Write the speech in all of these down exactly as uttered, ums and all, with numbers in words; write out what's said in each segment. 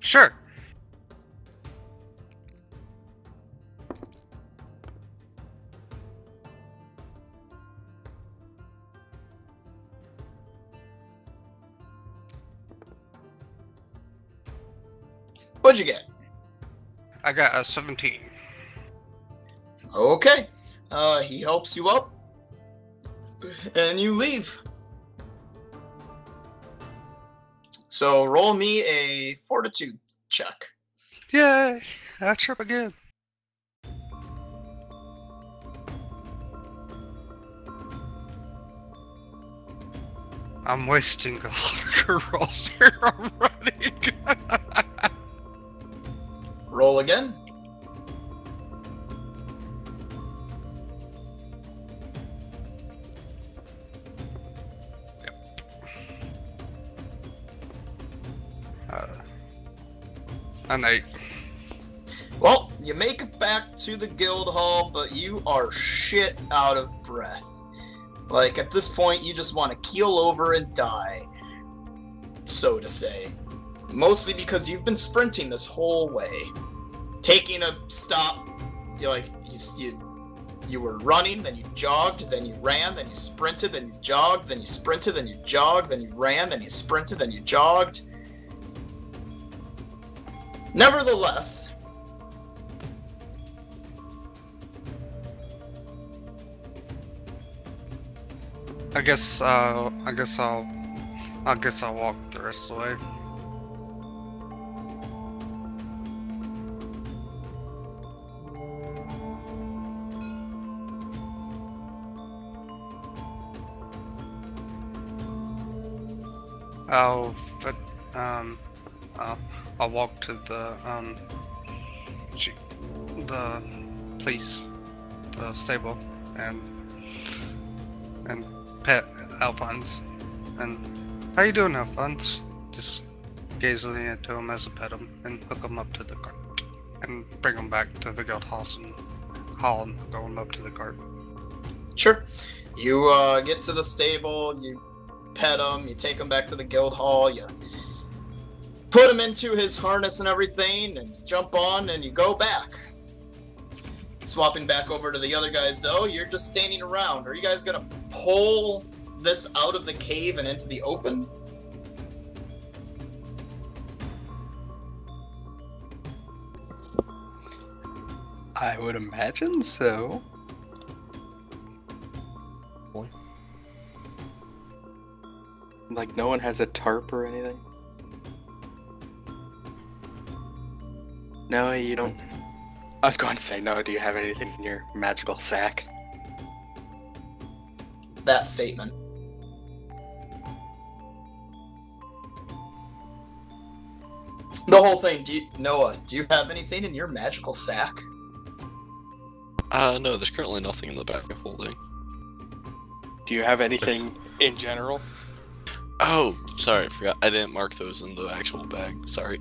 Sure. What'd you get? I got a seventeen. Okay. Uh, he helps you up, and you leave. So roll me a fortitude check. Yay! I trip again. I'm wasting a lot of rolls here already. Roll again. Yep. Uh, an eight. Well, you make it back to the guild hall, but you are shit out of breath. Like, at this point, you just want to keel over and die, so to say. Mostly because you've been sprinting this whole way. Taking a stop, you like you, you you were running, then you jogged, then you ran, then you sprinted, then you jogged, then you sprinted, then you jogged, then you ran, then you sprinted, then you jogged. Nevertheless, I guess uh, I guess I'll I guess I'll walk the rest of the way. I'll, um, I'll, I'll walk to the, um, the police, the stable, and, and pet Alphonse, and, how you doing, Alphonse? Just gazing into him as a pet him, and hook him up to the cart, and bring him back to the guild house, and haul him, go him up to the cart. Sure. You, uh, get to the stable, you pet him, you take him back to the guild hall, you put him into his harness and everything, and you jump on and you go back. Swapping back over to the other guys, though, you're just standing around. Are you guys gonna pull this out of the cave and into the open? I would imagine so. Like, no one has a tarp or anything? No, you don't? I was going to say, no, do you have anything in your magical sack? That statement. The whole thing, do you, Noah, do you have anything in your magical sack? Uh, no, there's currently nothing in the bag of holding. Do you have anything yes. in general? Oh, sorry, I forgot. I didn't mark those in the actual bag. Sorry.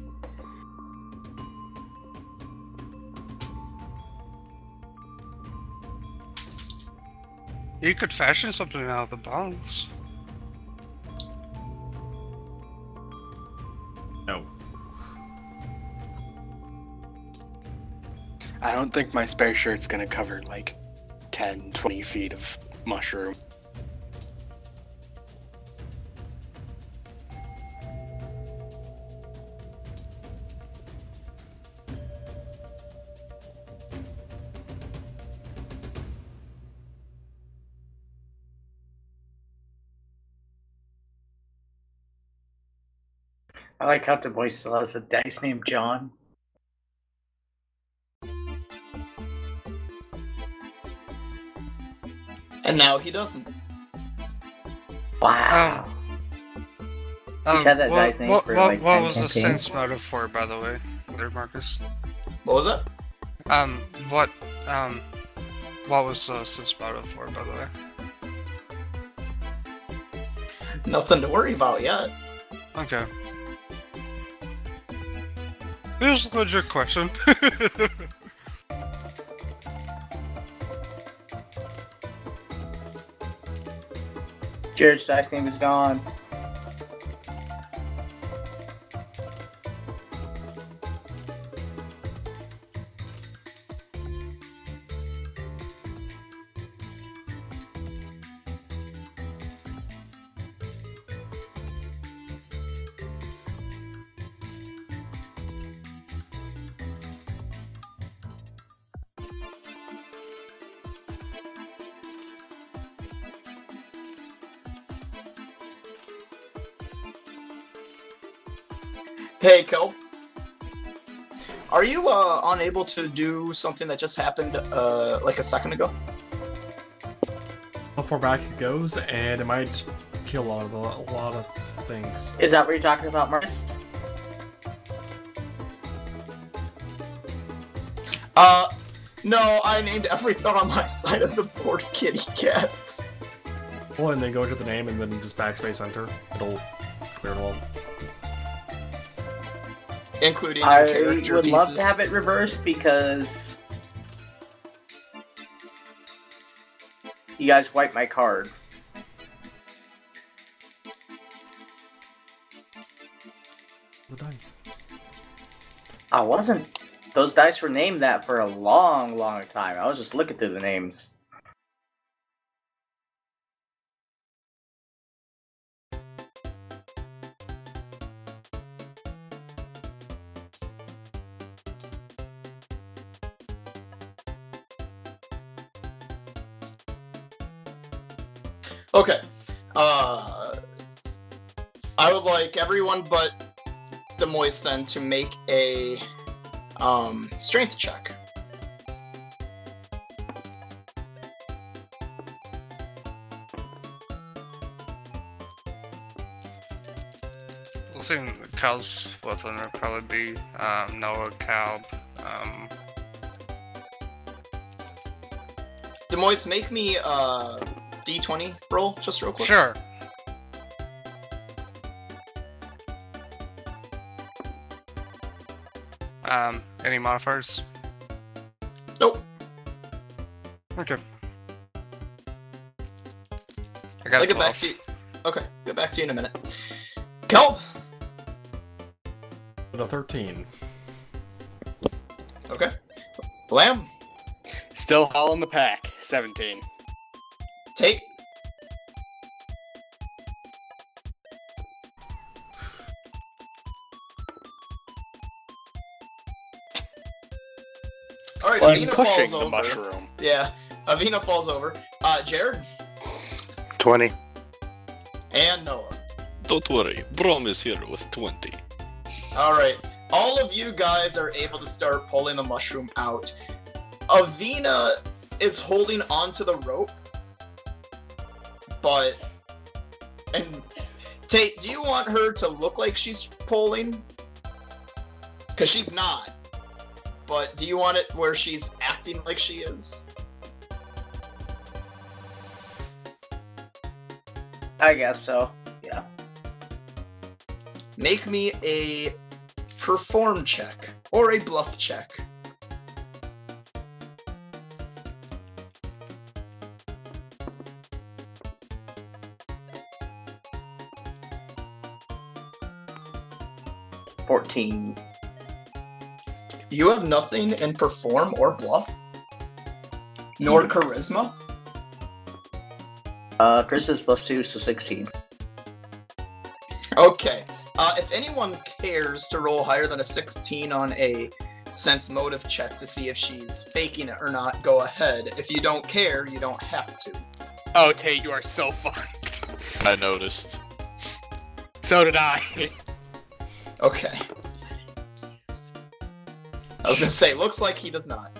You could fashion something out of the bones. No. I don't think my spare shirt's gonna cover like ten, twenty feet of mushroom. I like how DeMoise still has a dice named John. And now he doesn't. Wow. Um, He's um, had that what, dice name what, for what, like What was campaigns. The sense motive for, by the way, there, Marcus? What was that? Um, what, um, what was the sense motive for, by the way? Nothing to worry about yet. Okay. It was a legit question. Jared's dice name is gone. Hey, Kelb. Are you uh, unable to do something that just happened uh, like a second ago? How far back it goes, and it might kill a lot of, a lot of things. Is that what you're talking about, Marcus? Uh, no, I named everything on my side of the board kitty cats. Well, and then go to the name and then just backspace enter. It'll clear it all. Including your I character would pieces. Love to have it reversed because you guys wiped my card. The dice. I wasn't. Those dice were named that for a long, long time. I was just looking through the names. Okay, uh, I would like everyone but DeMoise then to make a um, strength check. We'll see. Cal's fourth one will probably be um, Noah, Calb. Um... DeMoise, make me. Uh, D twenty roll, just real quick. Sure. Um, any modifiers? Nope. Okay. I got I'll get back to you. Okay, get back to you in a minute. Kelp! A thirteen. Okay. Lamb? Still hauling the pack. seventeen. Tate? Alright, well, Avena falls over. Mushroom. Yeah, Avena falls over. Uh, Jared? twenty. And Noah? Don't worry, Brom is here with twenty. Alright, all of you guys are able to start pulling the mushroom out. Avena is holding onto the rope. But, and Tate, do you want her to look like she's pulling? Because she's not. But do you want it where she's acting like she is? I guess so, yeah. Make me a perform check or a bluff check. fourteen. You have nothing in perform or bluff? Nor mm. charisma? Uh, Chris is plus two, so sixteen. Okay. Uh, if anyone cares to roll higher than a sixteen on a sense motive check to see if she's faking it or not, go ahead. If you don't care, you don't have to. Oh, Tate, you are so fucked. I noticed. So did I. Okay. I was gonna say, looks like he does not.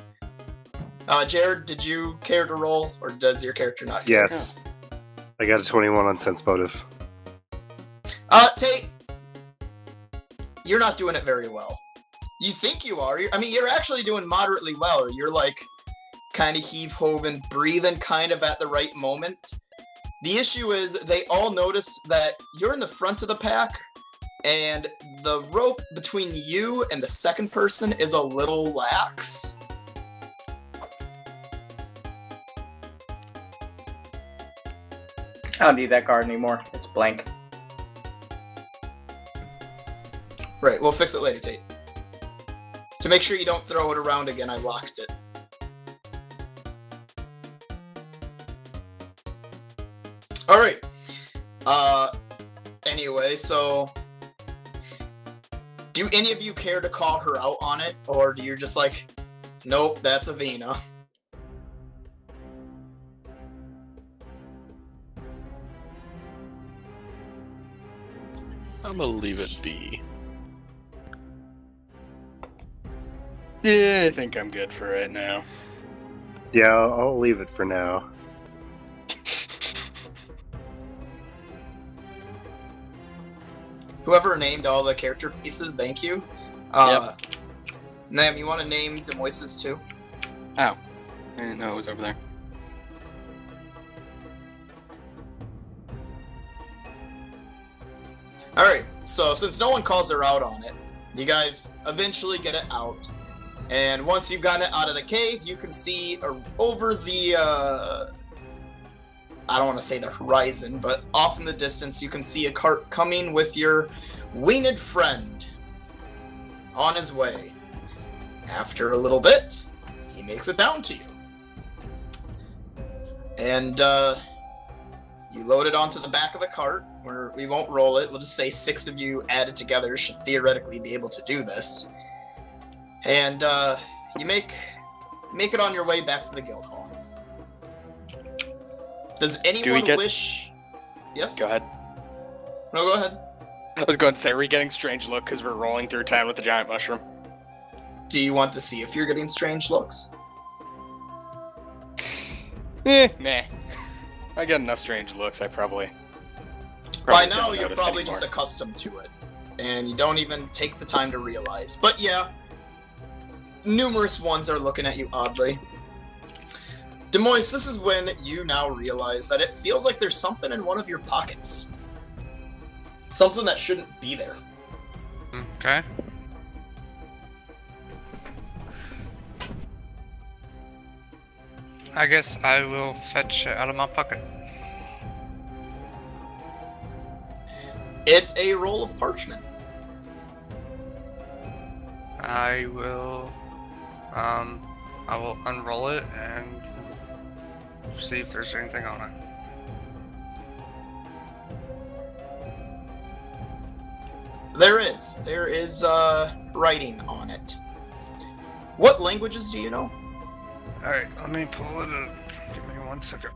Uh, Jared, did you care to roll, or does your character not care? Yes. Yeah. I got a twenty-one on sense motive. Uh, Tate, you're not doing it very well. You think you are. You're, I mean, you're actually doing moderately well. Or you're like, kind of heave-hoving, breathing kind of at the right moment. The issue is, they all notice that you're in the front of the pack, and the rope between you and the second person is a little lax. I don't need that card anymore. It's blank. Right, we'll fix it later, Tate. To make sure you don't throw it around again, I locked it. Alright. Uh, anyway, so... do any of you care to call her out on it, or do you just like, nope, that's Avena? I'm gonna leave it be. Yeah, I think I'm good for right now. Yeah, I'll, I'll leave it for now. Whoever named all the character pieces, thank you. Uh, yep. Nam, you want to name DeMoise's too? Oh. I didn't know it was over there. Alright, so since no one calls her out on it, you guys eventually get it out. And once you've gotten it out of the cave, you can see over the, uh, I don't want to say the horizon, but off in the distance, you can see a cart coming with your winged friend on his way. After a little bit, he makes it down to you. And uh, you load it onto the back of the cart, where we won't roll it. We'll just say six of you added together should theoretically be able to do this. And uh, you make make it on your way back to the guild hall. Does anyone Do get... wish? Yes. Go ahead. No, go ahead. I was going to say, are we getting strange look because we're rolling through town with the giant mushroom? Do you want to see if you're getting strange looks? Eh, nah. I get enough strange looks. I probably. probably By now, you're probably anymore. just accustomed to it, and you don't even take the time to realize. But yeah. Numerous ones are looking at you oddly. DeMoise, this is when you now realize that it feels like there's something in one of your pockets. Something that shouldn't be there. Okay. I guess I will fetch it out of my pocket. It's a roll of parchment. I will... Um, I will unroll it and see if there's anything on it. There is. There is uh, writing on it. What languages do you know? Alright, let me pull it up. Give me one second.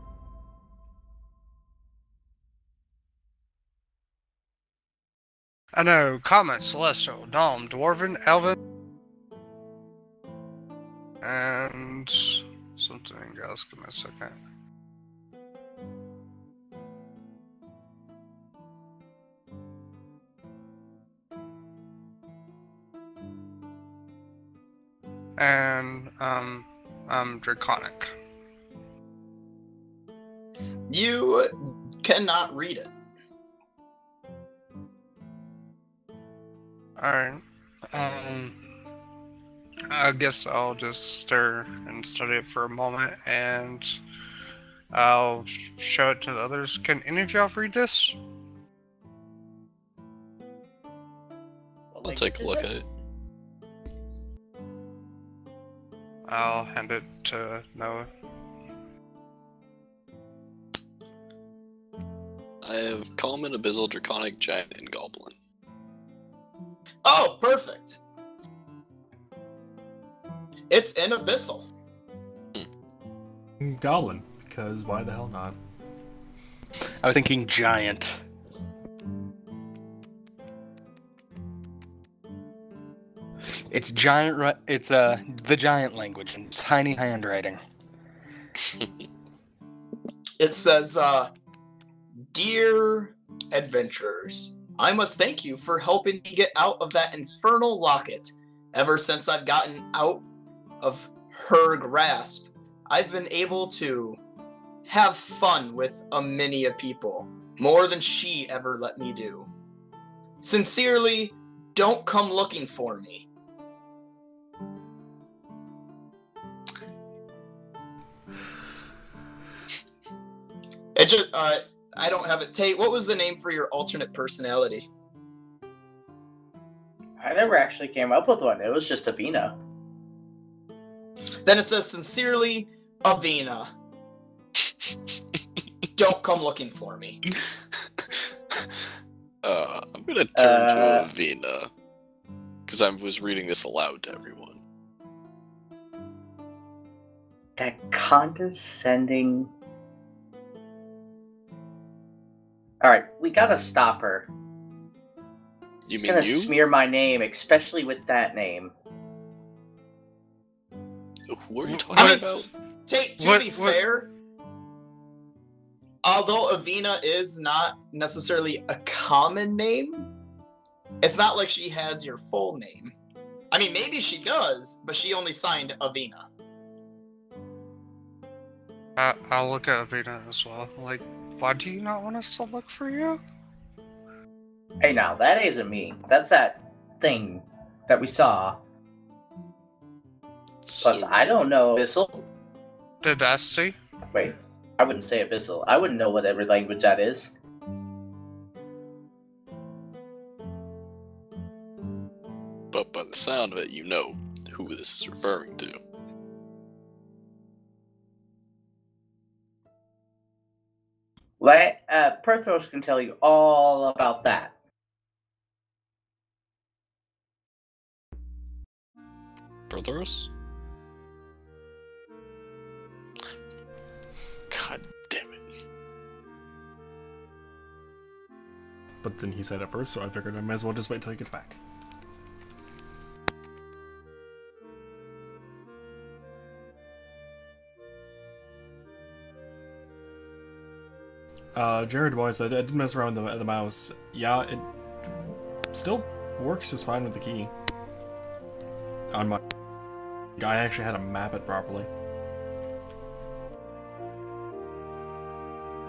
I know Common, Celestial, Dom, Dwarven, Elven, and something else. Give me a second. And um, I'm Draconic. You cannot read it. All right. Um. I guess I'll just stare and study it for a moment, and I'll show it to the others. Can any of y'all read this? I'll take a look at it. I'll hand it to Noah. I have Common, Abyssal, Draconic, Giant, and Goblin. Oh, perfect! It's an Abyssal. Mm. Goblin, because why the hell not? I was thinking Giant. It's giant. It's uh the giant language in tiny handwriting. It says, uh, "Dear adventurers, I must thank you for helping me get out of that infernal locket. Ever since I've gotten out of her grasp, I've been able to have fun with a many a people, more than she ever let me do. Sincerely, don't come looking for me." It just, uh, I don't have it. Tate, what was the name for your alternate personality? I never actually came up with one. It was just Avena. Then it says, "Sincerely, Avena. Don't come looking for me." Uh, I'm gonna turn uh... to Avena, because I was reading this aloud to everyone. That condescending... Alright, we gotta stop her. You She's mean gonna you? smear my name, especially with that name. What are you talking I mean, about? Tate, to what, be what? fair, although Avena is not necessarily a common name, it's not like she has your full name. I mean, maybe she does, but she only signed Avena. I, I'll look at Avena as well. Like, why do you not want us to look for you? Hey, now, that isn't me. That's that thing that we saw. So, plus, I don't know Abyssal. Did I see? Wait, I wouldn't say Abyssal. I wouldn't know whatever language that is. But by the sound of it, you know who this is referring to. Like, uh, Perthros can tell you all about that. Perthros? God damn it. But then he said it first, so I figured I might as well just wait until he gets back. Uh, Jared wise, I, I did mess around with the, the mouse. Yeah, it still works just fine with the key. On my, I actually had to map it properly.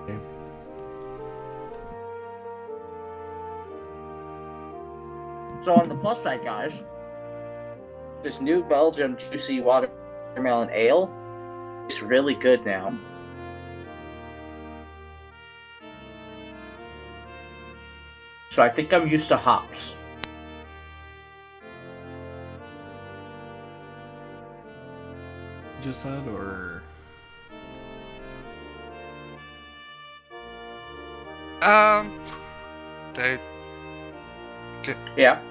Okay. So on the plus side, guys, this new Belgium juicy watermelon ale is really good now. So I think I'm used to hops. Just said, or um, they get yeah,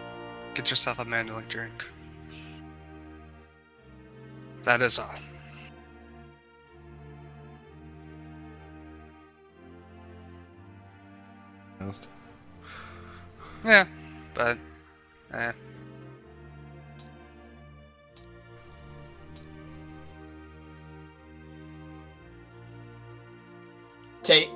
get yourself a Mandalay drink. That is all. Honest. Yeah, but, eh. Tate,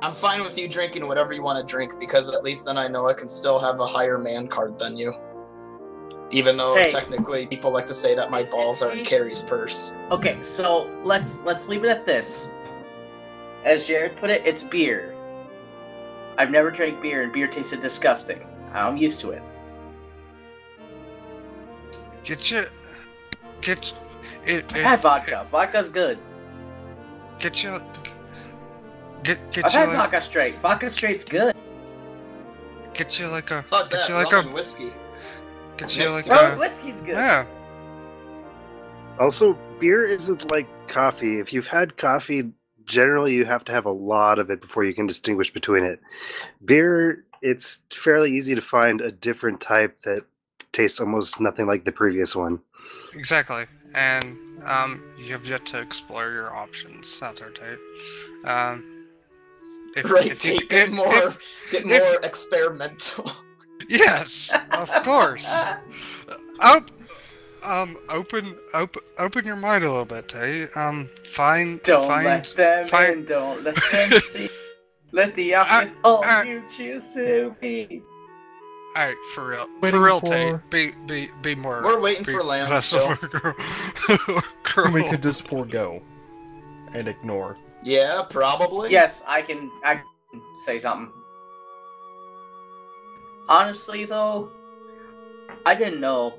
I'm fine with you drinking whatever you want to drink, because at least then I know I can still have a higher man card than you. Even though hey. technically people like to say that my balls are in Carrie's purse. Okay, so let's let's leave it at this. As Jared put it, it's beer. I've never drank beer, and beer tasted disgusting. I'm used to it. Get your... Get... It, it, I've had vodka. It, Vodka's good. Get your... Get, get I've your had like, vodka straight. Vodka straight's good. Get you like a... Fuck that. Like a, whiskey. Get you like a... whiskey's good. Yeah. Also, beer isn't like coffee. If you've had coffee... Generally, you have to have a lot of it before you can distinguish between it. Beer, it's fairly easy to find a different type that tastes almost nothing like the previous one. Exactly. And um, you have yet to explore your options. That's our type. Um, if, right, if you, get, if, more, if, get more if, experimental. Yes, of course. Out. Um, open, open, open your mind a little bit, Tate. Um, find, don't find, let them find... in, don't let them see. Let the option all you choose to be. All right, for real, waiting for real, for... Tate. Be, be, be more. We're waiting be, for Lamb still. We could just forego and ignore. Yeah, probably. Yes, I can. I can say something. Honestly, though, I didn't know.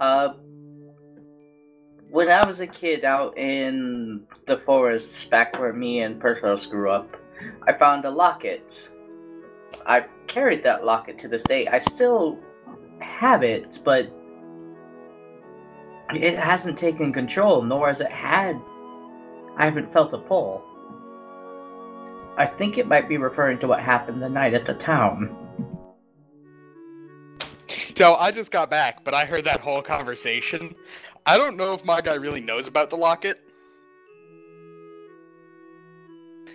Uh. When I was a kid out in the forests back where me and Perthros grew up, I found a locket. I've carried that locket to this day. I still have it, but it hasn't taken control, nor has it had. I haven't felt a pull. I think it might be referring to what happened the night at the town. So I just got back, but I heard that whole conversation. I don't know if my guy really knows about the locket.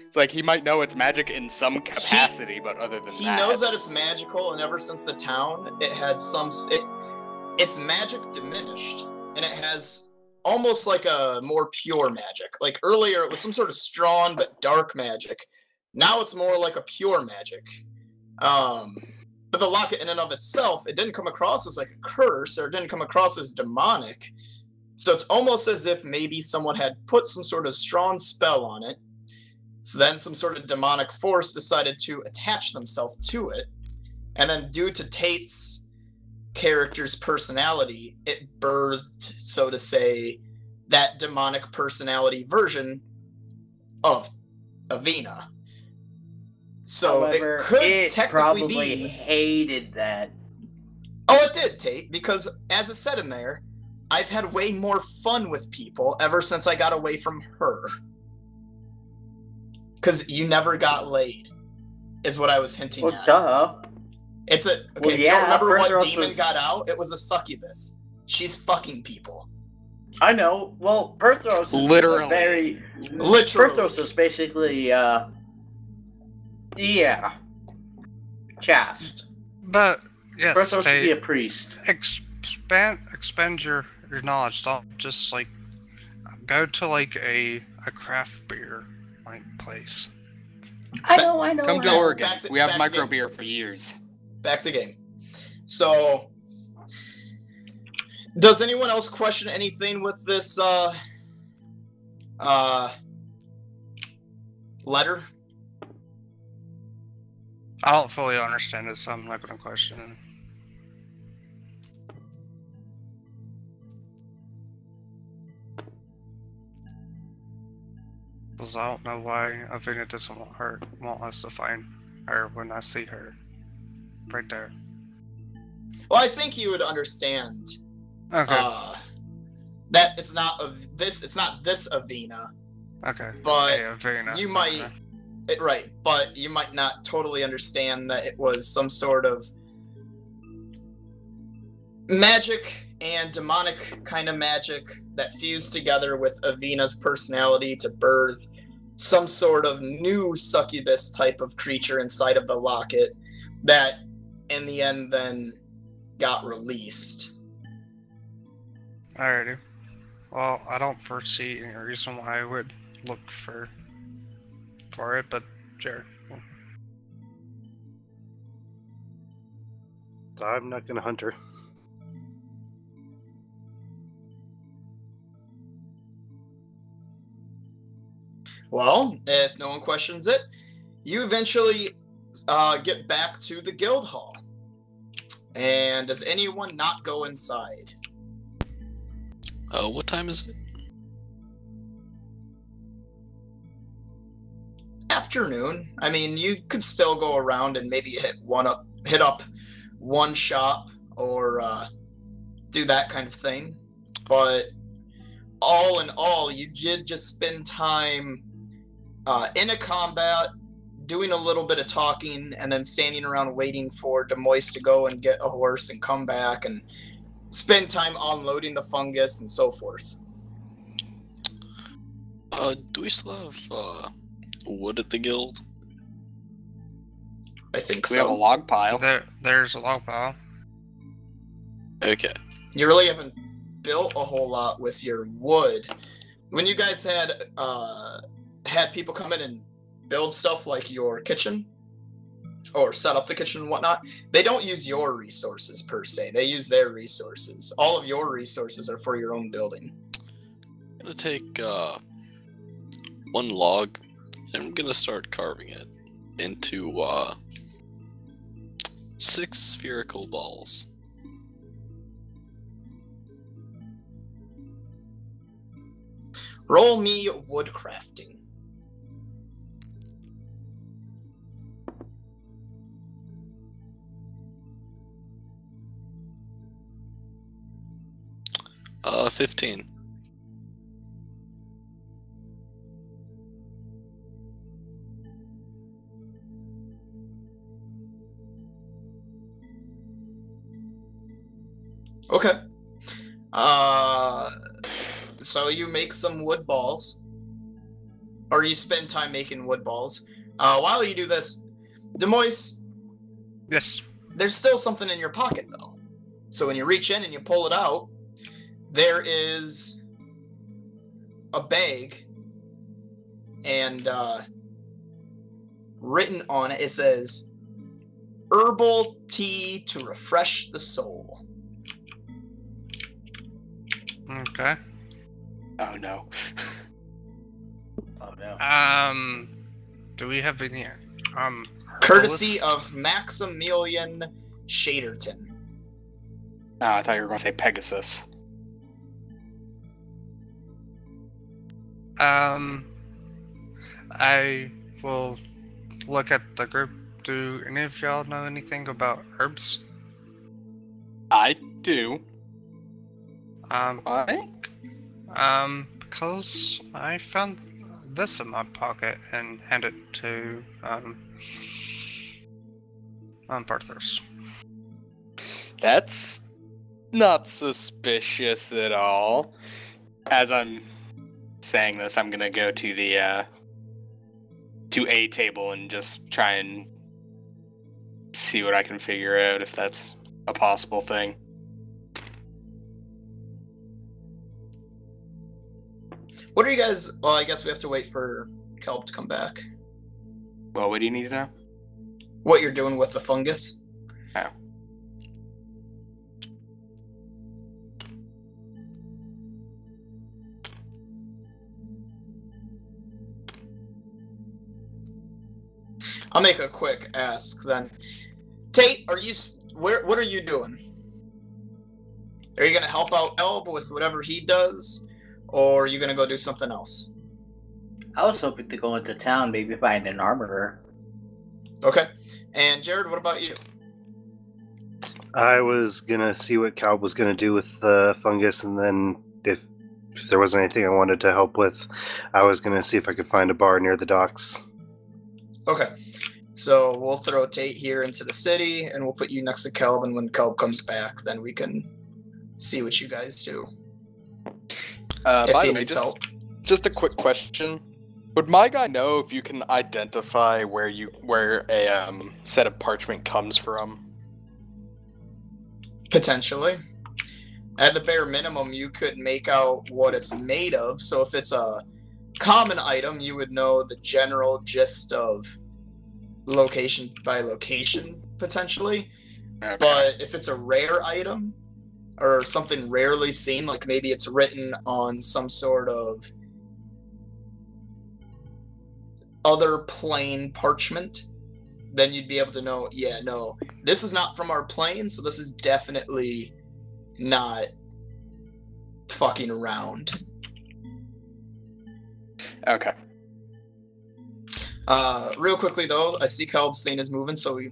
It's like, he might know it's magic in some capacity, he, but other than he that... He knows that it's magical, and ever since the town, it had some... It, It's magic diminished, and it has almost like a more pure magic. Like earlier, it was some sort of strong but dark magic. Now it's more like a pure magic. Um, but the locket in and of itself, it didn't come across as like a curse, or it didn't come across as demonic. So it's almost as if maybe someone had put some sort of strong spell on it. So then some sort of demonic force decided to attach themselves to it. And then due to Tate's character's personality, it birthed, so to say, that demonic personality version of Avena. So However, it could it technically be... probably hated that. Oh, it did, Tate, because as it said in there, I've had way more fun with people ever since I got away from her. Because you never got laid, is what I was hinting well, at. Well, duh. It's a... Okay, well, yeah, if you don't remember what demon was... got out, it was a succubus. She's fucking people. I know. Well, Perthros is Literally. very... Literally. Perthros is basically, uh... yeah. Chaste. But, yes, Perthros should be a priest. Expand, expand your, your knowledge. Don't just, like... Go to, like, a, a craft beer place. I know, I know. Come to Oregon. We have micro beer for years. Back to game. So, does anyone else question anything with this uh, uh, letter? I don't fully understand it, so I'm not going to question it. Because I don't know why Avena doesn't want her, want us to find her when I see her. Right there. Well, I think you would understand. Okay. Uh, that it's not of this. It's not this Avena. Okay. But yeah, Avena. you might. Okay. It, right, but you might not totally understand that it was some sort of magic and demonic kind of magic that fused together with Avena's personality to birth some sort of new succubus type of creature inside of the locket that. In the end, then got released. Alrighty. Well, I don't foresee any reason why I would look for for it, but Jared. I'm not gonna hunt her. Well, if no one questions it, you eventually uh, get back to the guild hall. And does anyone not go inside? Oh, uh, what time is it? Afternoon. I mean, you could still go around and maybe hit one up, hit up one shop or uh, do that kind of thing. But all in all, you did just spend time uh, in a combat, doing a little bit of talking, and then standing around waiting for DeMoise to go and get a horse and come back and spend time unloading the fungus and so forth. Uh, do we still have uh, wood at the guild? I think we so. We have a log pile. There, there's a log pile. Okay. You really haven't built a whole lot with your wood. When you guys had uh, had people come in and build stuff like your kitchen or set up the kitchen and whatnot, they don't use your resources per se. They use their resources. All of your resources are for your own building. I'm going to take uh, one log and I'm going to start carving it into uh, six spherical balls. Roll me woodcrafting. Uh, fifteen. Okay. Uh, so you make some wood balls, or you spend time making wood balls. Uh, while you do this, DeMoise. Yes. There's still something in your pocket, though. So when you reach in and you pull it out, there is a bag, and uh, written on it, it says, "Herbal tea to refresh the soul." Okay. Oh, no. Oh, no. Um, do we have in here? Um, Courtesy of Maximilian Shaderton. Oh, I thought you were going to say Pegasus. Um, I will look at the group. Do any of y'all know anything about herbs? I do. Um, Why? Um, because I found this in my pocket and handed it to, um, um, Perthros. That's not suspicious at all. As I'm saying this, I'm gonna go to the, uh, to a table and just try and see what I can figure out, if that's a possible thing. What are you guys... Well, I guess we have to wait for Kelb to come back. Well, what do you need to know? What you're doing with the fungus. Oh. I'll make a quick ask then. Tate, are you... Where? What are you doing? Are you going to help out Elb with whatever he does? Or are you going to go do something else? I was hoping to go into town, maybe find an armorer. Okay. And Jared, what about you? I was going to see what Kelb was going to do with the fungus, and then if, if there wasn't anything I wanted to help with, I was going to see if I could find a bar near the docks. Okay. So we'll throw Tate here into the city, and we'll put you next to Kelb, and when Kelb comes back, then we can see what you guys do. Uh, if by the way, just, just a quick question. Would my guy know if you can identify where you where a um, set of parchment comes from? Potentially. At the bare minimum, you could make out what it's made of. So if it's a common item, you would know the general gist of location by location, potentially. Okay. But if it's a rare item, or something rarely seen, like maybe it's written on some sort of other plain parchment, then you'd be able to know, yeah, no, this is not from our plane, so this is definitely not fucking around. Okay. Uh, real quickly, though, I see Kelb's thing is moving, so we...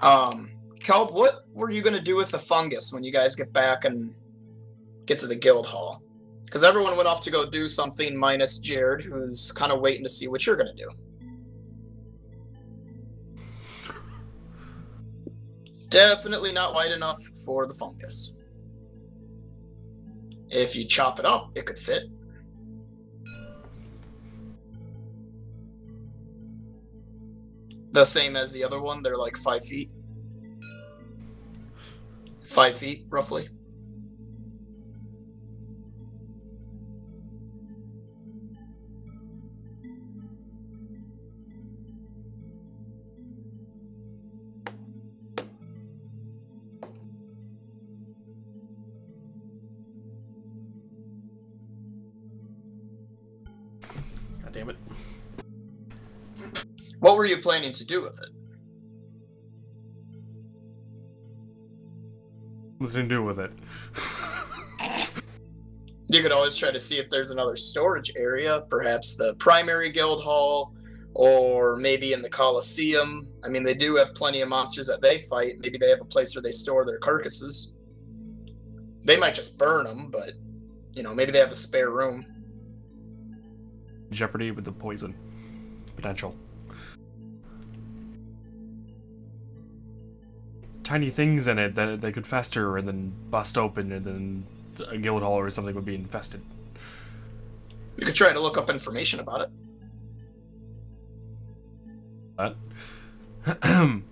Um, Kelb, what were you going to do with the fungus when you guys get back and get to the guild hall? Because everyone went off to go do something, minus Jared, who's kind of waiting to see what you're going to do. Definitely not wide enough for the fungus. If you chop it up, it could fit. The same as the other one, they're like five feet. Five feet, roughly. God damn it. What were you planning to do with it? Nothing to do with it. You could always try to see if there's another storage area, perhaps the primary guild hall, or maybe in the Colosseum. I mean, they do have plenty of monsters that they fight. Maybe they have a place where they store their carcasses. They might just burn them, but, you know, maybe they have a spare room. Jeopardy with the poison. Potential. Tiny things in it that they could fester and then bust open, and then a guild hall or something would be infested. You could try to look up information about it. What?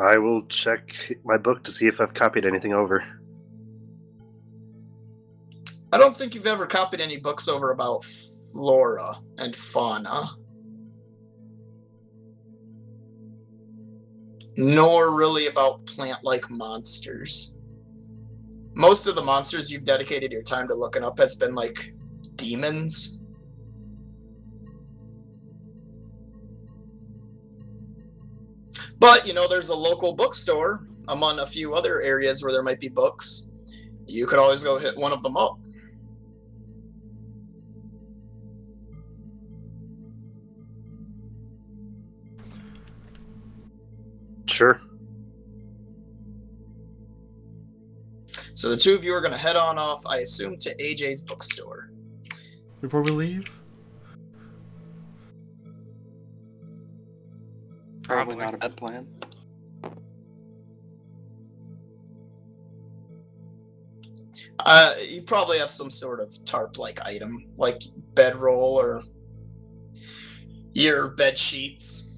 I will check my book to see if I've copied anything over. I don't think you've ever copied any books over about flora and fauna. Nor really about plant-like monsters. Most of the monsters you've dedicated your time to looking up has been like demons. But, you know, there's a local bookstore among a few other areas where there might be books. You could always go hit one of them up. Sure. So the two of you are going to head on off, I assume, to A J's bookstore. Before we leave? Probably not a bad plan. Uh, you probably have some sort of tarp-like item, like bedroll or your bed sheets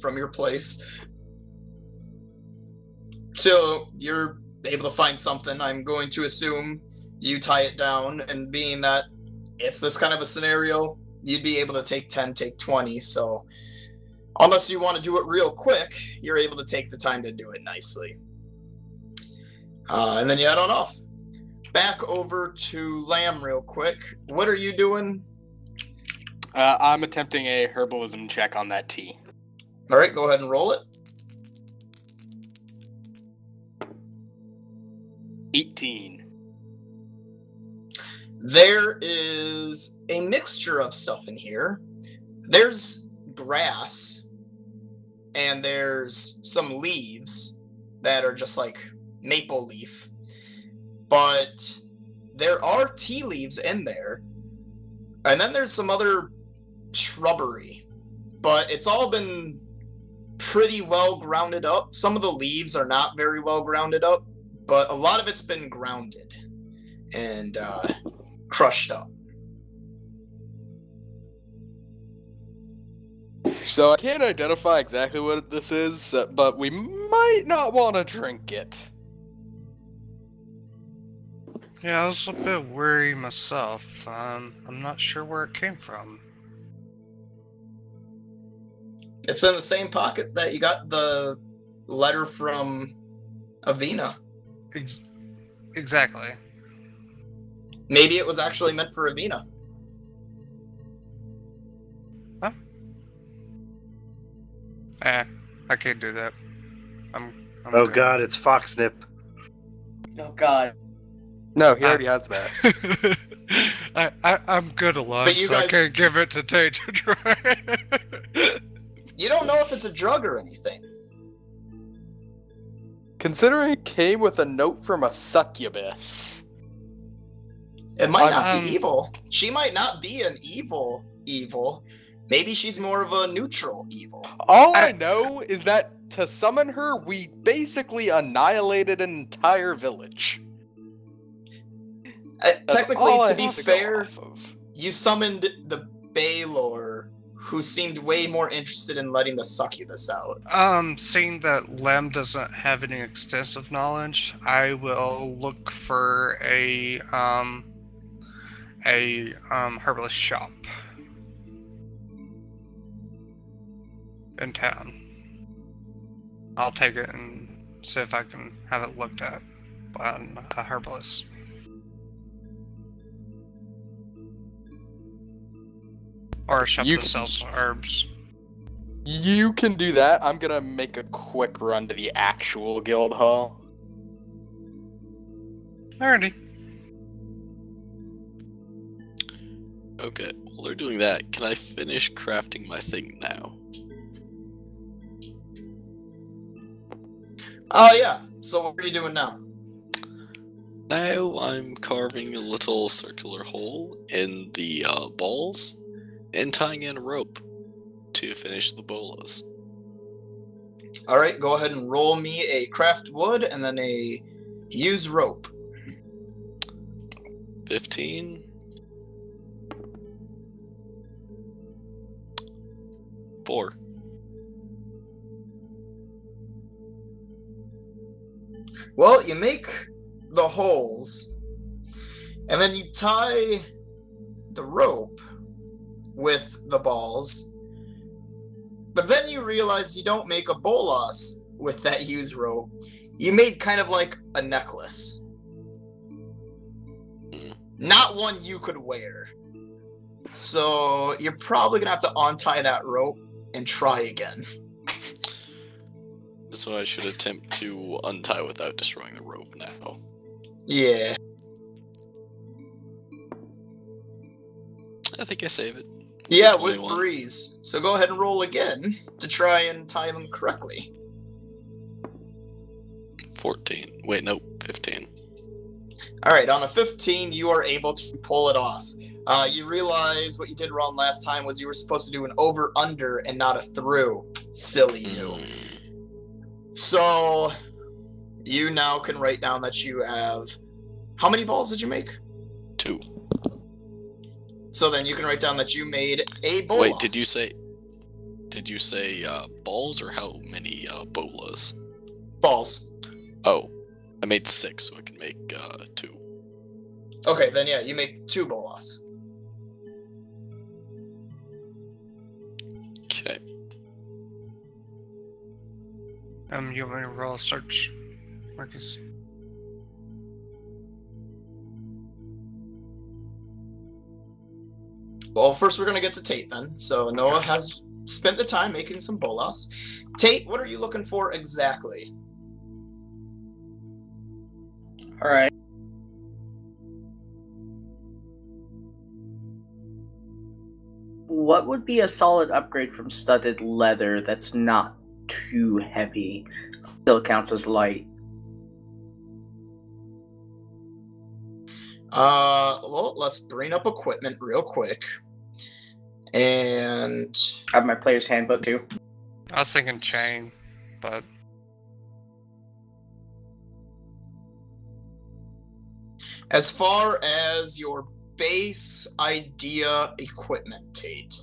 from your place. So you're able to find something. I'm going to assume you tie it down, and being that it's this kind of a scenario, you'd be able to take ten, take twenty, so... Unless you want to do it real quick, you're able to take the time to do it nicely. Uh, and then you head on off. Back over to Lamb real quick. What are you doing? Uh, I'm attempting a herbalism check on that tea. All right, go ahead and roll it. eighteen. There is a mixture of stuff in here. There's grass and there's some leaves that are just like maple leaf, but there are tea leaves in there, and then there's some other shrubbery, but it's all been pretty well grounded up. Some of the leaves are not very well grounded up, but a lot of it's been grounded and uh, crushed up. So I can't identify exactly what this is, but we might not want to drink it. Yeah, I was a bit worried myself. Um, I'm not sure where it came from. It's in the same pocket that you got the letter from Avena. Ex- exactly. Maybe it was actually meant for Avena. Eh, I can't do that. I'm. I'm oh good. God, it's Foxnip. Oh God. No, he I, already has that. I, I I'm good alone, but you so guys, I can't give it to Tate to try. You don't know if it's a drug or anything. Considering it came with a note from a succubus, it might I'm, not be um, evil. She might not be an evil evil. Maybe she's more of a neutral evil. All I know is that to summon her, we basically annihilated an entire village. Uh, technically, to be fair, you summoned the Baelor, who seemed way more interested in letting the succubus out. Um, seeing that Lamb doesn't have any extensive knowledge, I will look for a um, a um, herbalist shop in town. I'll take it and see if I can have it looked at by a herbalist. Or a shop that sells herbs. You can do that. I'm gonna make a quick run to the actual guild hall. Alrighty. Okay, while they're doing that, can I finish crafting my thing now? Oh, uh, yeah. So what are you doing now? Now I'm carving a little circular hole in the uh, balls and tying in a rope to finish the bolas. All right, go ahead and roll me a craft wood and then a use rope. fifteen. four. Well, you make the holes, and then you tie the rope with the balls, but then you realize you don't make a bolas with that used rope. You made kind of like a necklace. Mm. Not one you could wear. So you're probably going to have to untie that rope and try again. So I should attempt to untie without destroying the rope now. Yeah. I think I save it. Yeah, with Breeze. So go ahead and roll again to try and tie them correctly. fourteen. Wait, no, fifteen. Alright, on a fifteen, you are able to pull it off. Uh, you realize what you did wrong last time was you were supposed to do an over-under and not a through. Silly you. Mm. So, you now can write down that you have... How many balls did you make? Two. So then you can write down that you made a bolas. Wait, did you say... Did you say uh, balls or how many uh, bolas? Balls. Oh. I made six, so I can make uh, two. Okay, then yeah, you make two bolas. Okay. Um, you want me to roll a search, Marcus? Well, first we're going to get to Tate then. So Noah has spent the time making some bolas. Tate, what are you looking for exactly? All right. What would be a solid upgrade from studded leather that's not too heavy? It still counts as light. Uh, well, let's bring up equipment real quick. And I have my player's handbook too. I was thinking chain, but as far as your base idea equipment, Tate,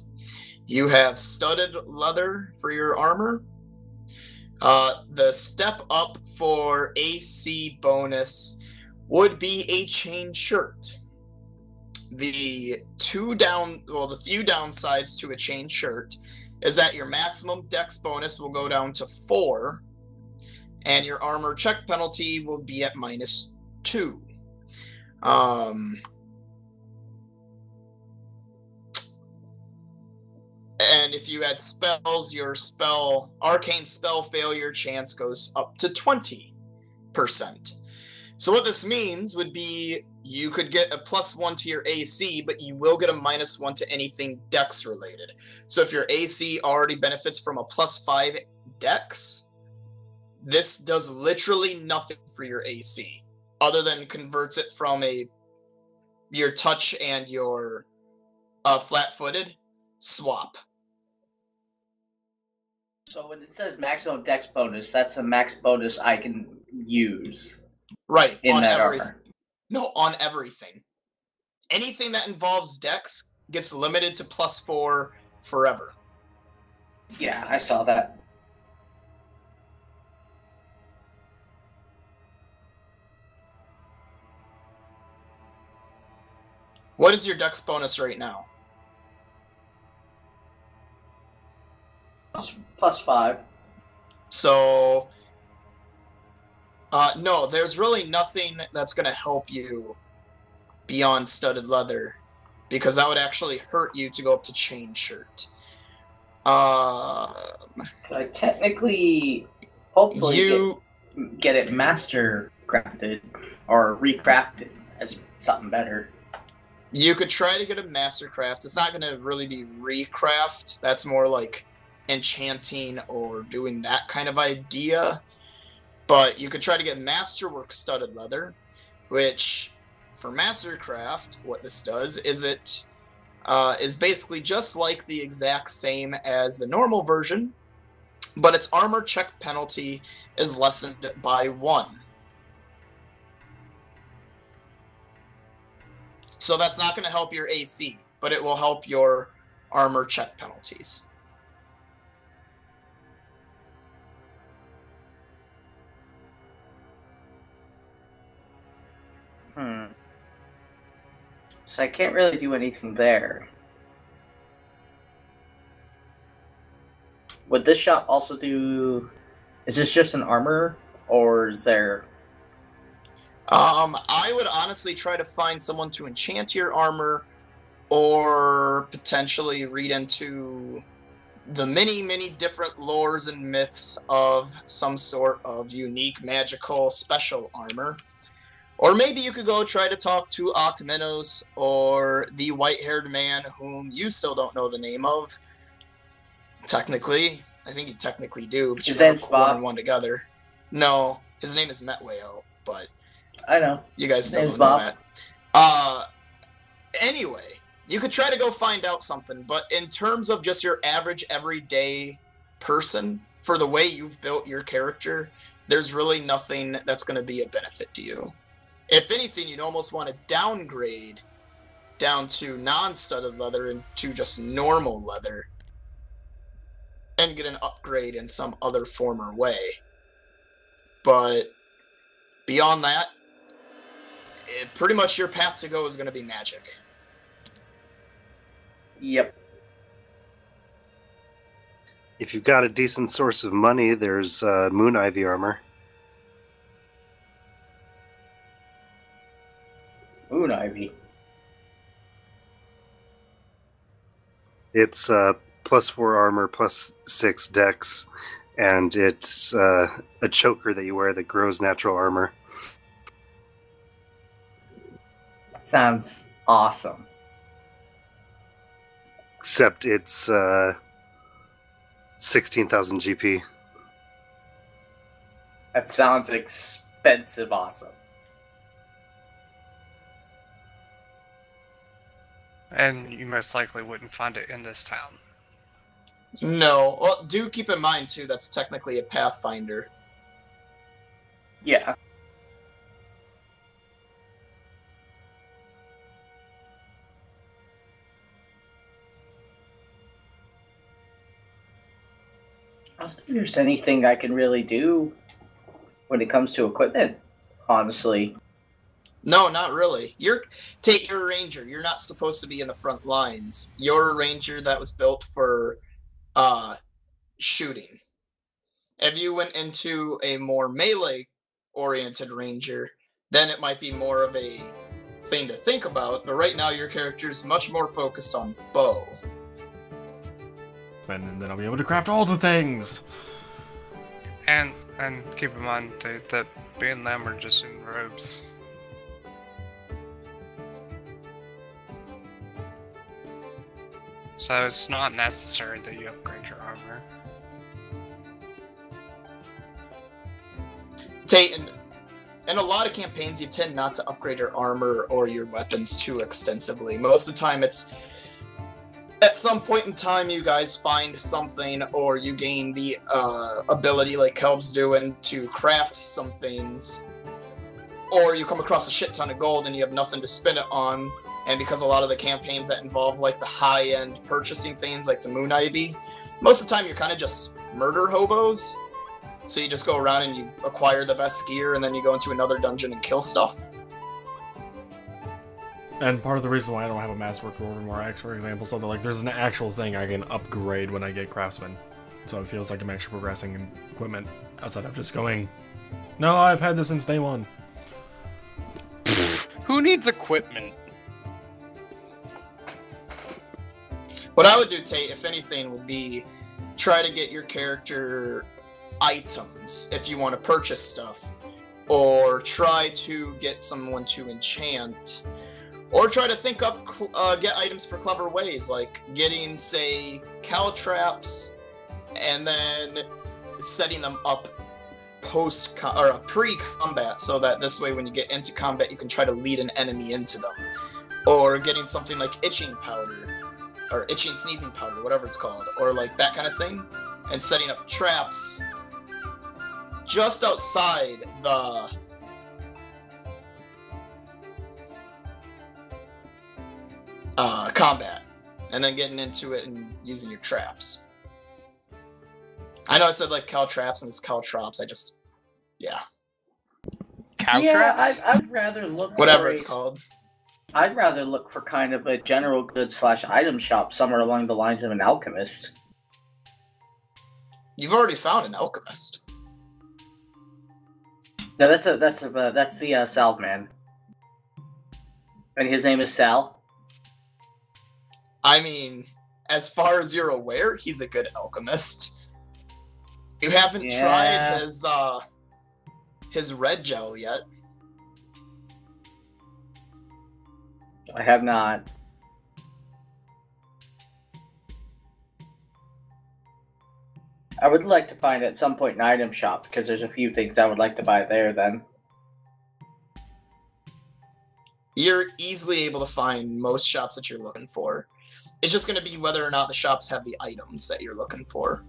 you have studded leather for your armor. Uh, the step up for A C bonus would be a chain shirt. The two down, well, the few downsides to a chain shirt is that your maximum dex bonus will go down to four, and your armor check penalty will be at minus two. Um, and if you had spells, your spell arcane spell failure chance goes up to twenty percent. So what this means would be you could get a plus one to your A C, but you will get a minus one to anything dex related. So if your A C already benefits from a plus five dex, this does literally nothing for your A C. Other than converts it from a your touch and your uh, flat-footed swap. So when it says maximum dex bonus, that's the max bonus I can use. Right, in on that everything. Armor. No, on everything. Anything that involves dex gets limited to plus four forever. Yeah, I saw that. What is your dex bonus right now? Plus five. So, uh, no, there's really nothing that's going to help you beyond studded leather, because that would actually hurt you to go up to chain shirt. Um, I technically, hopefully, you get, get it master crafted or recrafted as something better. You could try to get a mastercraft. It's not going to really be recraft. That's more like enchanting or doing that kind of idea. But you could try to get masterwork studded leather, which for mastercraft, what this does is it uh, is basically just like the exact same as the normal version, but its armor check penalty is lessened by one. So that's not going to help your A C, but it will help your armor check penalties. So I can't really do anything there. Would this shop also do... Is this just an armor? Or is there... Um, I would honestly try to find someone to enchant your armor, or potentially read into the many, many different lores and myths of some sort of unique, magical, special armor. Or maybe you could go try to talk to Octominos or the white-haired man whom you still don't know the name of. Technically. I think you technically do, but you don't put one and one together. No, his name is Metwayo, but... I know. You guys still don't know that. Uh, anyway, you could try to go find out something, but in terms of just your average everyday person, for the way you've built your character, there's really nothing that's going to be a benefit to you. If anything, you'd almost want to downgrade down to non-studded leather and to just normal leather and get an upgrade in some other form or way. But beyond that, it, pretty much your path to go is going to be magic. Yep. If you've got a decent source of money, there's uh, Moon Ivy armor. Moon Ivy. It's uh, plus four armor, plus six dex, and it's uh, a choker that you wear that grows natural armor. Sounds awesome. Except it's uh, sixteen thousand G P. That sounds expensive awesome. And you most likely wouldn't find it in this town. No. Well, do keep in mind, too, that's technically a Pathfinder. Yeah. I don't think there's anything I can really do when it comes to equipment, honestly. No, not really. You're Tate, you're a ranger. You're not supposed to be in the front lines. You're a ranger that was built for uh, shooting. If you went into a more melee-oriented ranger, then it might be more of a thing to think about. But right now, your character's much more focused on bow. And then I'll be able to craft all the things. And and keep in mind, Tate, that me and Lamb are just in robes. So it's not necessary that you upgrade your armor. Tate, in, in a lot of campaigns, you tend not to upgrade your armor or your weapons too extensively. Most of the time, it's at some point in time, you guys find something or you gain the uh, ability, like Kelb's doing, to craft some things. Or you come across a shit ton of gold and you have nothing to spend it on. And because a lot of the campaigns that involve like the high-end purchasing things like the Moon Ivy, most of the time you're kind of just murder hobos. So you just go around and you acquire the best gear and then you go into another dungeon and kill stuff. And part of the reason why I don't have a Masterwork Dwarven axe, for example, so that like there's an actual thing I can upgrade when I get Craftsman. So it feels like I'm actually progressing in equipment outside of just going, no, I've had this since day one. Who needs equipment? What I would do, Tate, if anything, would be try to get your character items if you want to purchase stuff, or try to get someone to enchant, or try to think up, uh, get items for clever ways, like getting, say, caltraps, and then setting them up post or pre-combat, so that this way when you get into combat, you can try to lead an enemy into them, or getting something like itching powder. Or itching sneezing powder, whatever it's called, or like that kind of thing, and setting up traps just outside the uh, combat, and then getting into it and using your traps. I know I said like cow traps and it's cow traps. I just, yeah, cow yeah, traps. Yeah, I'd, I'd rather look. Whatever it's called. I'd rather look for kind of a general goods slash item shop somewhere along the lines of an alchemist. You've already found an alchemist. No, that's a that's a that's the uh, Sal man, and his name is Sal. I mean, as far as you're aware, he's a good alchemist. You haven't yeah. tried his uh his red gel yet. I have not. I would like to find at some point an item shop, because there's a few things I would like to buy there then. You're easily able to find most shops that you're looking for. It's just going to be whether or not the shops have the items that you're looking for.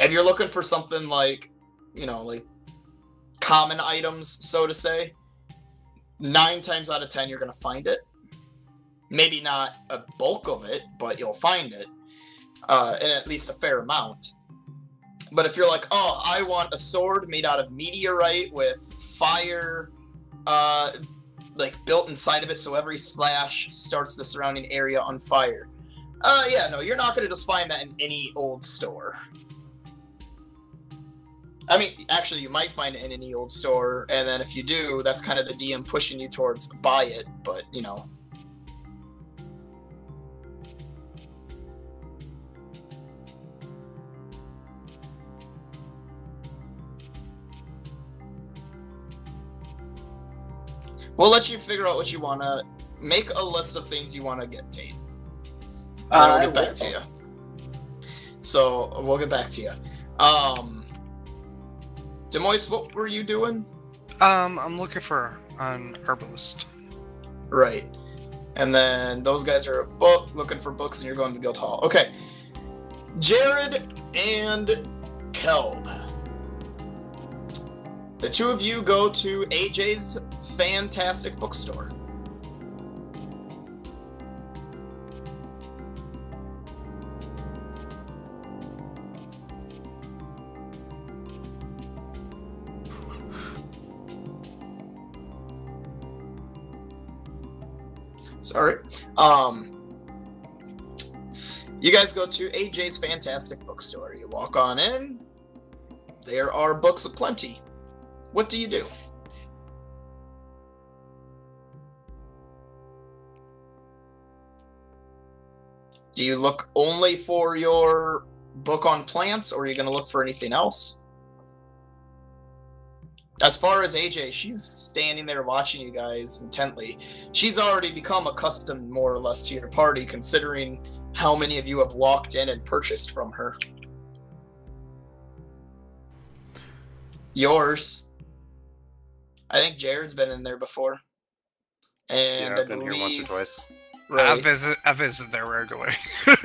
If you're looking for something like, you know, like common items, so to say, nine times out of ten you're going to find it. Maybe not a bulk of it, but you'll find it, uh, in at least a fair amount. But if you're like, oh, I want a sword made out of meteorite with fire, uh, like built inside of it, so every slash starts the surrounding area on fire. Uh, yeah, no, you're not gonna just find that in any old store. I mean, actually, you might find it in any old store, and then if you do, that's kind of the D M pushing you towards buy it. But you know. We'll let you figure out what you want to... Make a list of things you want to get, Tate. And uh, we'll get back to you. So, we'll get back to you. Um, DeMoise, what were you doing? Um, I'm looking for an herbalist. Right. And then those guys are book, looking for books, and you're going to the guild hall. Okay. Jared and Kelb. The two of you go to A J's... fantastic bookstore. Sorry. Um, you guys go to A J's fantastic bookstore. You walk on in. There are books aplenty. What do you do? Do you look only for your book on plants, or are you going to look for anything else? As far as A J, she's standing there watching you guys intently. She's already become accustomed more or less to your party, considering how many of you have walked in and purchased from her. Yours. I think Jared's been in there before. And yeah, I've been I believe... here once or twice. Right. I visit. I visit there regularly.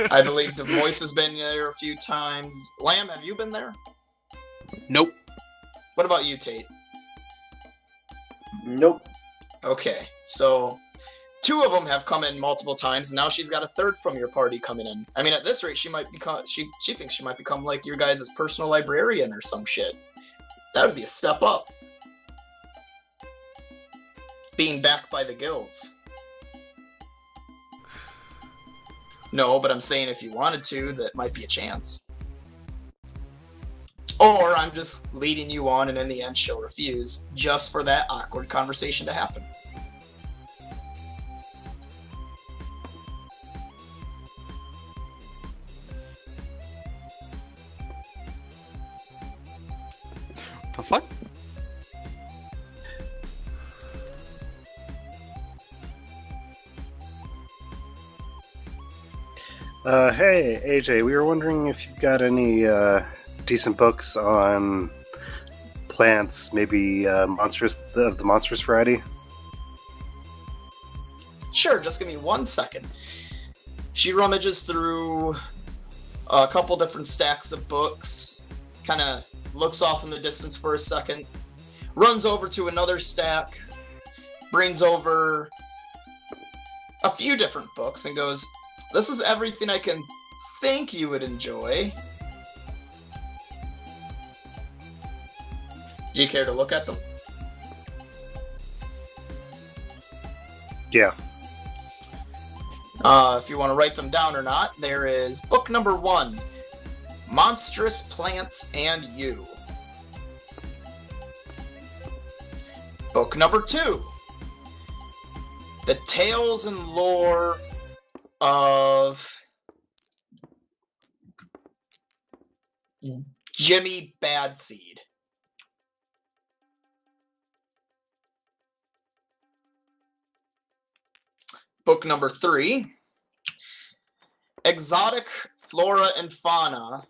I believe DeMoise has been there a few times. Lamb, have you been there? Nope. What about you, Tate? Nope. Okay, so two of them have come in multiple times. And now she's got a third from your party coming in. I mean, at this rate, she might become. She she thinks she might become like your guys' personal librarian or some shit. That would be a step up. Being backed by the guilds. No, but I'm saying if you wanted to, that might be a chance. Or I'm just leading you on, and in the end she'll refuse, just for that awkward conversation to happen. The fuck? Uh, hey, A J, we were wondering if you've got any uh, decent books on plants, maybe uh, monstrous the, the monstrous variety? Sure, just give me one second. She rummages through a couple different stacks of books, kind of looks off in the distance for a second, runs over to another stack, brings over a few different books, and goes... This is everything I can think you would enjoy. Do you care to look at them? Yeah. Uh, if you want to write them down or not, there is book number one, Monstrous Plants and You. Book number two, The Tales and Lore of Jimmy Badseed. Book number three, Exotic Flora and Fauna .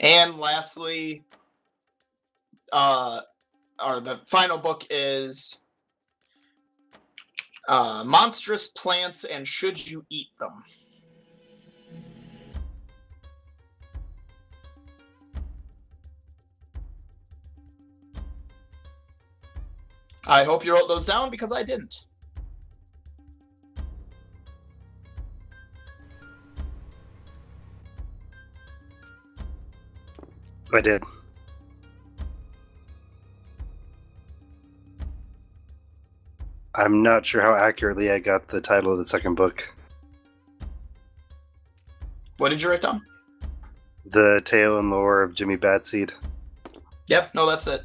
And lastly, uh, or the final book is uh, Monstrous Plants and Should You Eat Them? I hope you wrote those down because I didn't. I did. I'm not sure how accurately I got the title of the second book. What did you write down? The Tale and Lore of Jimmy Badseed. Yep, no, that's it.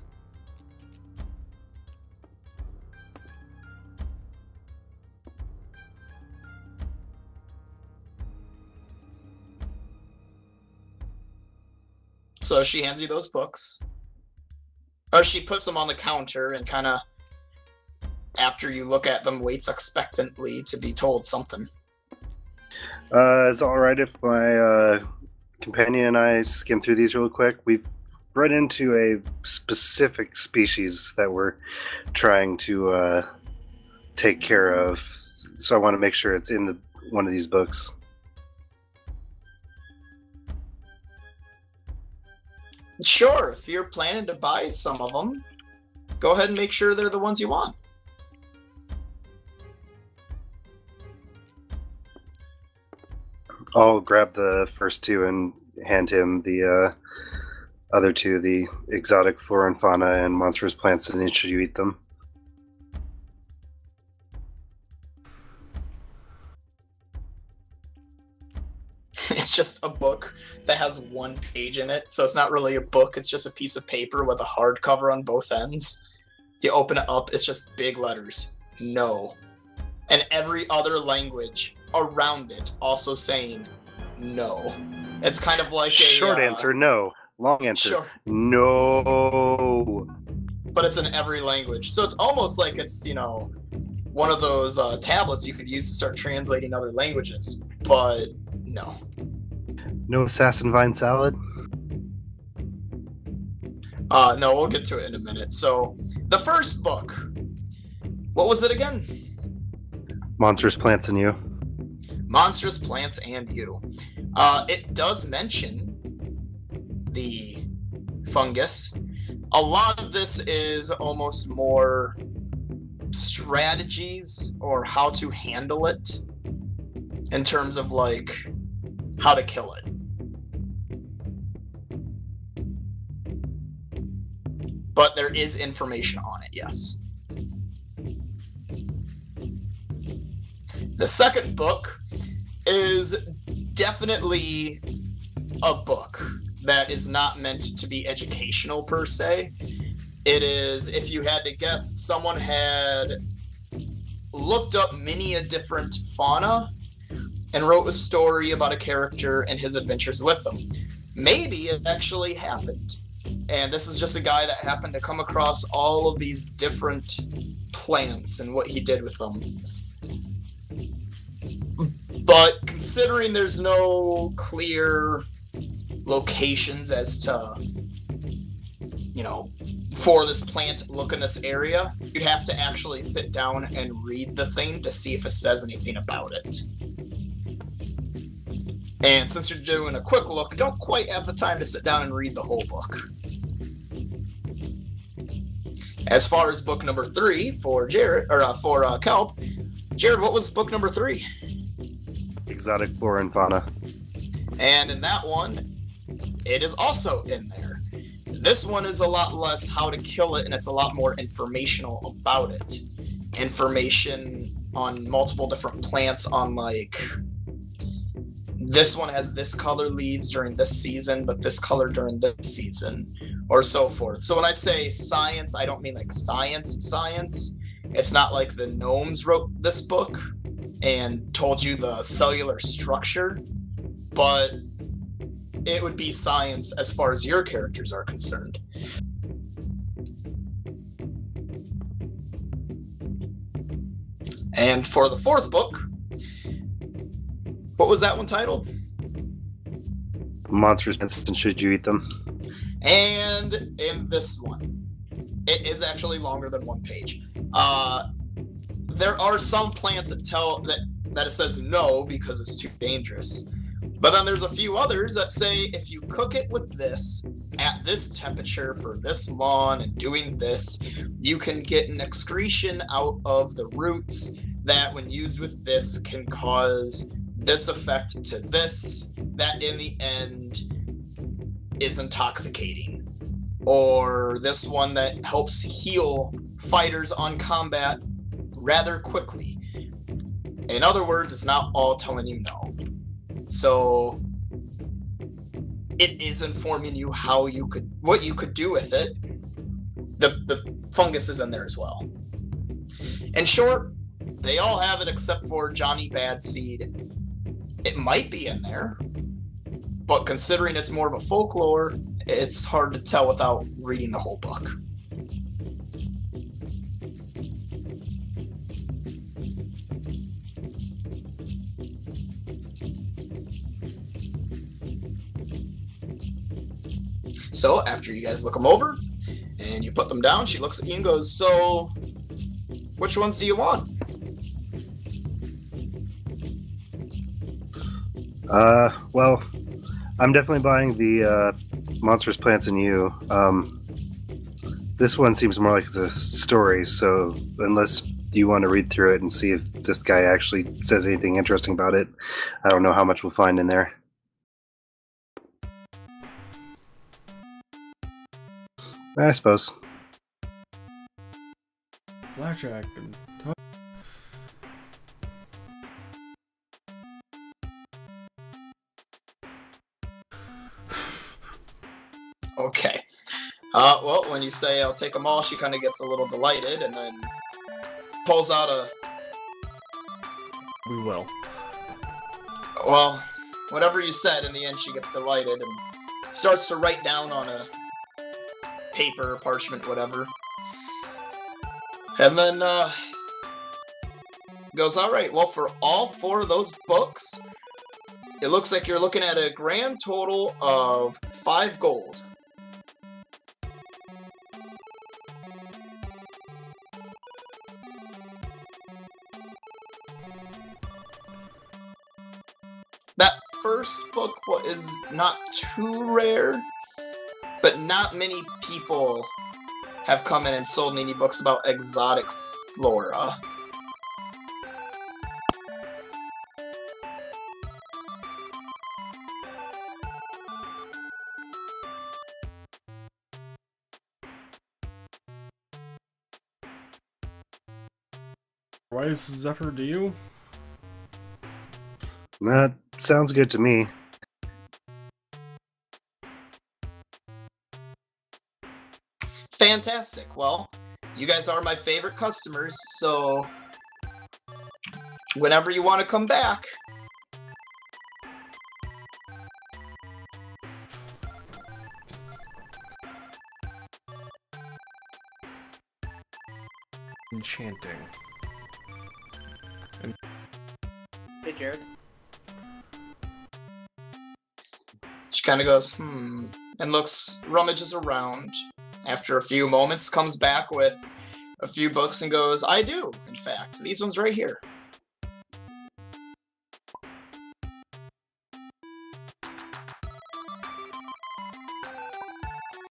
So she hands you those books, or she puts them on the counter and kind of, after you look at them, waits expectantly to be told something. Uh, it's all right if my uh, companion and I skim through these real quick. We've run into a specific species that we're trying to uh, take care of, so I want to make sure it's in the one of these books. Sure, if you're planning to buy some of them, go ahead and make sure they're the ones you want. I'll grab the first two and hand him the uh, other two, the Exotic Flora and Fauna and Monstrous Plants and Should You Eat Them. It's just a book that has one page in it, so it's not really a book. It's just a piece of paper with a hard cover on both ends. You open it up, it's just big letters. No. And every other language around it also saying no. It's kind of like a... Short uh, answer, no. Long answer, sure. No. But it's in every language. So it's almost like it's, you know, one of those uh, tablets you could use to start translating other languages. But... no. No assassin vine salad? Uh, no, we'll get to it in a minute. So, the first book. What was it again? Monstrous Plants and You. Monstrous Plants and You. Uh, it does mention the fungus. A lot of this is almost more strategies or how to handle it in terms of, like, how to kill it. But there is information on it, yes. The second book is definitely a book that is not meant to be educational, per se. It is, if you had to guess, someone had looked up many a different fauna and wrote a story about a character and his adventures with them. Maybe it actually happened. And this is just a guy that happened to come across all of these different plants and what he did with them. But considering there's no clear locations as to, you know, for this plant, look in this area, you'd have to actually sit down and read the thing to see if it says anything about it. And since you're doing a quick look, you don't quite have the time to sit down and read the whole book. As far as book number three for Jared, or uh, for uh, Kelb, Jared, what was book number three? Exotic Flora and Fauna. And in that one, it is also in there. This one is a lot less how to kill it, and it's a lot more informational about it. Information on multiple different plants on, like, this one has this color leaves during this season, but this color during this season, or so forth. So when I say science, I don't mean like science science. It's not like the gnomes wrote this book and told you the cellular structure, but it would be science as far as your characters are concerned. And for the fourth book, what was that one titled? Monsters, and should you eat them? And in this one, it is actually longer than one page. Uh, there are some plants that tell that, that it says no because it's too dangerous. But then there's a few others that say, if you cook it with this, at this temperature, for this lawn, and doing this, you can get an excretion out of the roots that, when used with this, can cause this effect to this, that in the end is intoxicating. Or this one that helps heal fighters on combat rather quickly. In other words, it's not all telling you no. So it is informing you how you could, what you could do with it. The the fungus is in there as well. In short, they all have it except for Johnny Badseed. It might be in there, but considering it's more of a folklore, it's hard to tell without reading the whole book. So after you guys look them over and you put them down, she looks at you and goes, so which ones do you want? Uh, well, I'm definitely buying the uh, monstrous plants in you. Um, this one seems more like it's a story, so unless you want to read through it and see if this guy actually says anything interesting about it, I don't know how much we'll find in there. I suppose. Blackjack and talk. Okay. Uh, well, when you say I'll take them all, she kind of gets a little delighted and then pulls out a... We will. Well, whatever you said, in the end she gets delighted and starts to write down on a paper, parchment, whatever. And then, uh, goes, alright, well, for all four of those books, it looks like you're looking at a grand total of five gold. That first book is not too rare. But not many people have come in and sold me any books about exotic flora. Why is Zephyr to you? That sounds good to me. Fantastic. Well, you guys are my favorite customers, so whenever you want to come back. Enchanting. En hey, Jared. She kind of goes, hmm, and looks, rummages around. After a few moments, comes back with a few books and goes, I do, in fact. These ones right here.